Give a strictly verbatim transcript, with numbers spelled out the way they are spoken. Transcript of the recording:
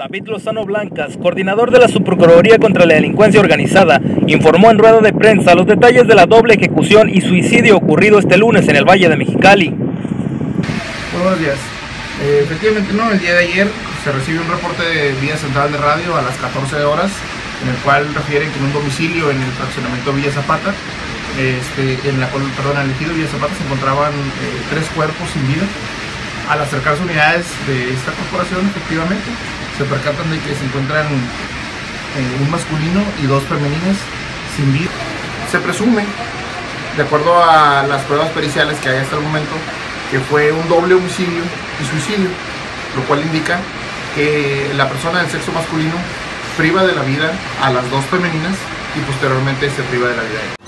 David Lozano Blancas, coordinador de la Subprocuraduría contra la Delincuencia Organizada, informó en rueda de prensa los detalles de la doble ejecución y suicidio ocurrido este lunes en el Valle de Mexicali. Buenos días. Eh, efectivamente, no, el día de ayer se recibe un reporte de Vía Central de Radio a las catorce horas, en el cual refieren que en un domicilio en el fraccionamiento Villa Zapata, este, en la perdón, el ejido Villa Zapata, se encontraban eh, tres cuerpos sin vida. Al acercarse unidades de esta corporación, efectivamente, se percatan de que se encuentran eh, un masculino y dos femeninas sin vida. Se presume, de acuerdo a las pruebas periciales que hay hasta el momento, que fue un doble homicidio y suicidio, lo cual indica que la persona del sexo masculino priva de la vida a las dos femeninas y posteriormente se priva de la vida.